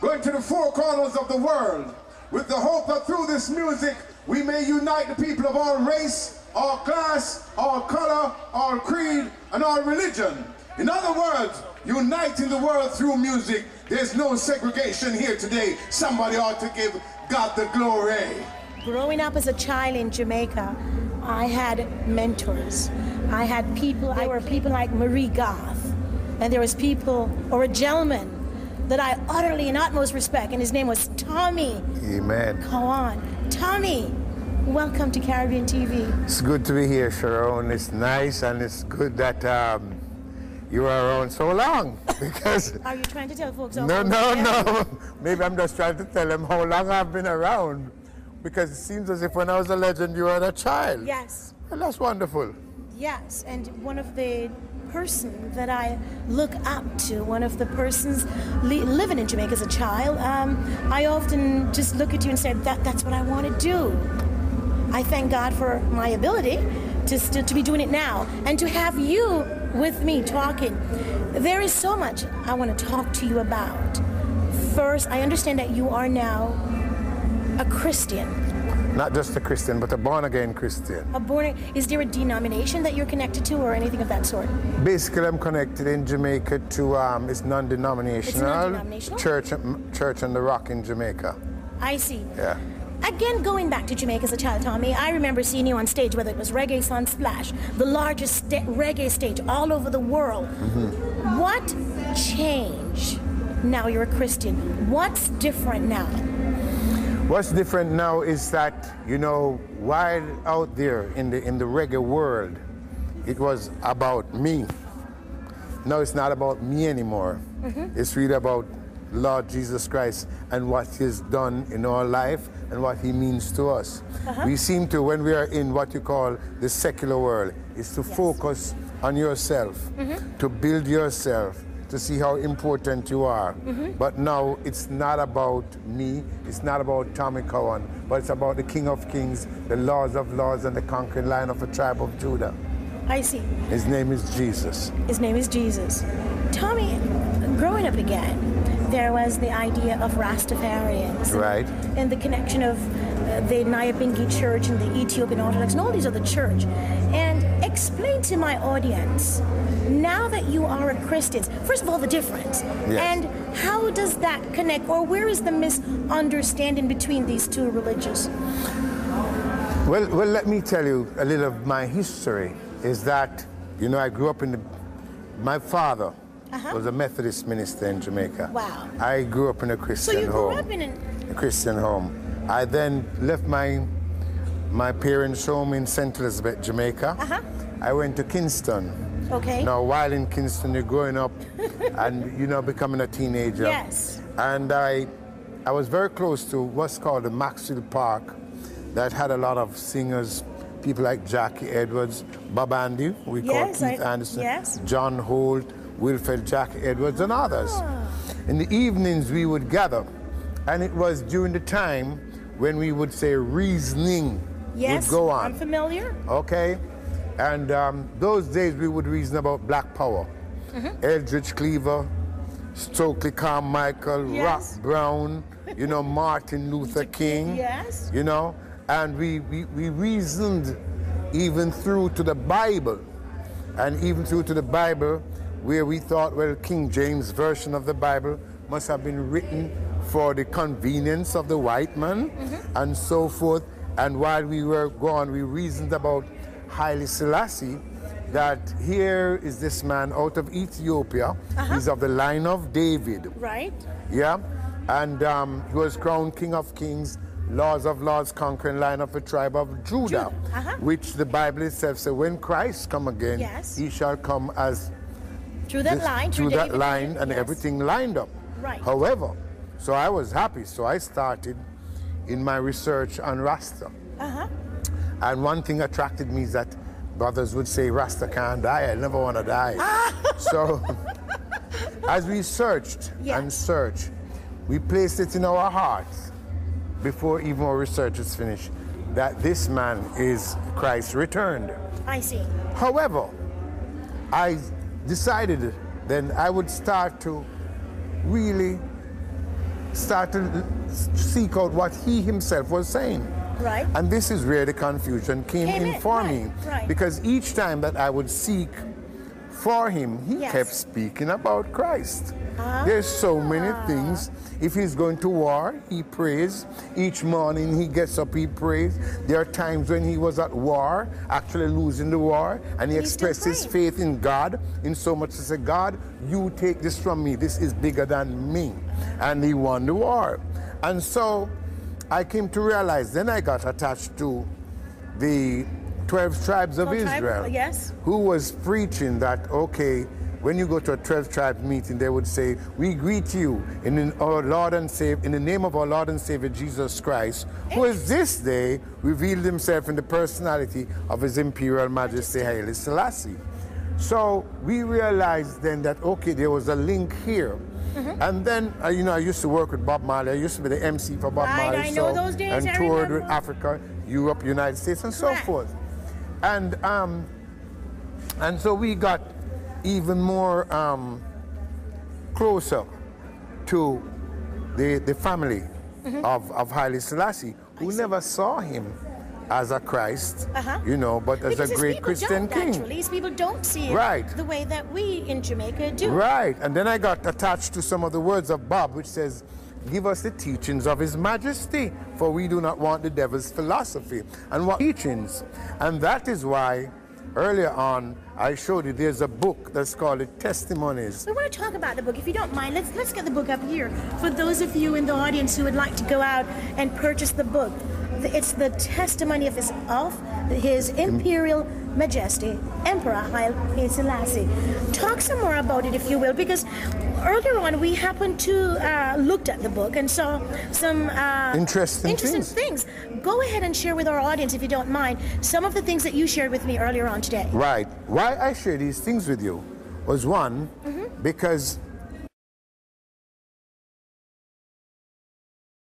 going to the four corners of the world with the hope that through this music we may unite the people of all race, all class, all color, all creed, and all religion. In other words, uniting the world through music. There's no segregation here today. Somebody ought to give God the glory. Growing up as a child in Jamaica, I had mentors. I had people, there were people like Marie Goth, and there was people, or a gentleman, that I utterly and utmost respect, and his name was Tommy. Amen. Cowan. Tommy, welcome to Caribbean TV. It's good to be here, Sharon. It's nice, and it's good that you were around so long, because... Are you trying to tell folks? No, no, no. Maybe I'm just trying to tell them how long I've been around, because it seems as if when I was a legend, you were a child. Yes. Well, that's wonderful. Yes, and one of the person that I look up to, one of the persons living in Jamaica as a child, I often just look at you and say, that's what I want to do. I thank God for my ability to be doing it now, and to have you with me talking. There is so much I want to talk to you about. First, I understand that you are now a Christian. Not just a Christian, but a born-again Christian. Is there a denomination that you're connected to or anything of that sort? Basically, I'm connected in Jamaica to it's non-denominational church on the Rock in Jamaica. I see. Yeah. Again, going back to Jamaica as a child, Tommy, I remember seeing you on stage, whether it was Reggae Sun Splash, the largest reggae stage all over the world. Mm-hmm. What changed? Now you're a Christian. What's different now? What's different now is that, you know, while out there in the reggae world, it was about me. Now it's not about me anymore. Mm-hmm. It's really about Lord Jesus Christ and what He's done in our life and what He means to us. Uh-huh. We seem to, when we are in what you call the secular world, is to focus on yourself, mm-hmm. to build yourself, to see how important you are. Mm-hmm. But now it's not about me, it's not about Tommy Cowan, but it's about the King of Kings, the Lords of Lords, and the conquering Lion of the tribe of Judah. I see. His name is Jesus. His name is Jesus. Tommy, growing up again, there was the idea of Rastafarians. Right. And the connection of the Nyabingi Church and the Ethiopian Orthodox and all these other church. And explain to my audience, now that you are a Christian, first of all, the difference. Yes. And how does that connect, or where is the misunderstanding between these two religions? Well, let me tell you a little of my history, is that, you know, I grew up in my father was a Methodist minister in Jamaica. Wow. I grew up in a Christian home. So you grew up in a Christian home. I then left my parents' home in Saint Elizabeth, Jamaica. Uh-huh. I went to Kingston. Okay. Now, while in Kingston, you're growing up and, you know, becoming a teenager. Yes. And I was very close to what's called the Maxfield Park that had a lot of singers, people like Jackie Edwards, Bob Andy, we call Keith Anderson, John Holt, Wilfred, Jackie Edwards, and others. In the evenings, we would gather, and it was during the time when we would say reasoning would go on. I'm familiar. Okay. And those days we would reason about black power. Mm-hmm. Eldridge Cleaver, Stokely Carmichael, Rock Brown, you know, Martin Luther King. Yes. You know, and we reasoned even through to the Bible. And even through to the Bible where we thought, well, King James version of the Bible must have been written for the convenience of the white man, mm-hmm. and so forth. And while we were gone, we reasoned about Haile Selassie, that here is this man out of Ethiopia. Uh-huh. He's of the line of David. Right. Yeah. And he was crowned King of Kings, Lords of Lords, conquering Lion of the tribe of Judah, which the Bible itself says, when Christ come again, he shall come as... Through that line, and everything lined up. Right. However, so I was happy, so I started in my research on Rasta. Uh-huh. And one thing attracted me is that brothers would say, Rasta can't die, I never want to die. So as we searched and searched, we placed it in our hearts, before even our research is finished, that this man is Christ returned. I see. However, I decided then I would start to really start to seek out what he himself was saying. Right. And this is where the confusion came in for me. Right. Because each time that I would seek for him, he kept speaking about Christ. There's so many things. If he's going to war, he prays. Each morning he gets up, he prays. There are times when he was at war, actually losing the war, and he expressed his faith in God, in so much as a God, you take this from me, this is bigger than me. And he won the war. And so I came to realize, then I got attached to the 12 tribes of Israel, who was preaching that, okay, when you go to a 12-tribe meeting, they would say, we greet you in the name of our Lord and Savior, Jesus Christ, who has this day revealed himself in the personality of his Imperial Majesty, Haile Selassie. So we realized then that, okay, there was a link here. Mm-hmm. And then, you know, I used to work with Bob Marley. I used to be the MC for Bob Marley. I know those days. And toured with Africa, Europe, United States, and so forth. And so we got even more closer to the family of Haile Selassie, who never saw him as a Christ, you know, but as a great Christian king. Actually, his people don't see it the way that we in Jamaica do. Right, and then I got attached to some of the words of Bob, which says, give us the teachings of his majesty, for we do not want the devil's philosophy. And what teachings? And that is why earlier on, I showed you there's a book that's called Testimonies. We want to talk about the book. If you don't mind, let's get the book up here. For those of you in the audience who would like to go out and purchase the book, it's the testimony of his Imperial Majesty, Emperor Haile Selassie. Talk some more about it, if you will, because earlier on we happened to looked at the book and saw some interesting things. Go ahead and share with our audience, if you don't mind, some of the things that you shared with me earlier on today. Right. Why I share these things with you was one, because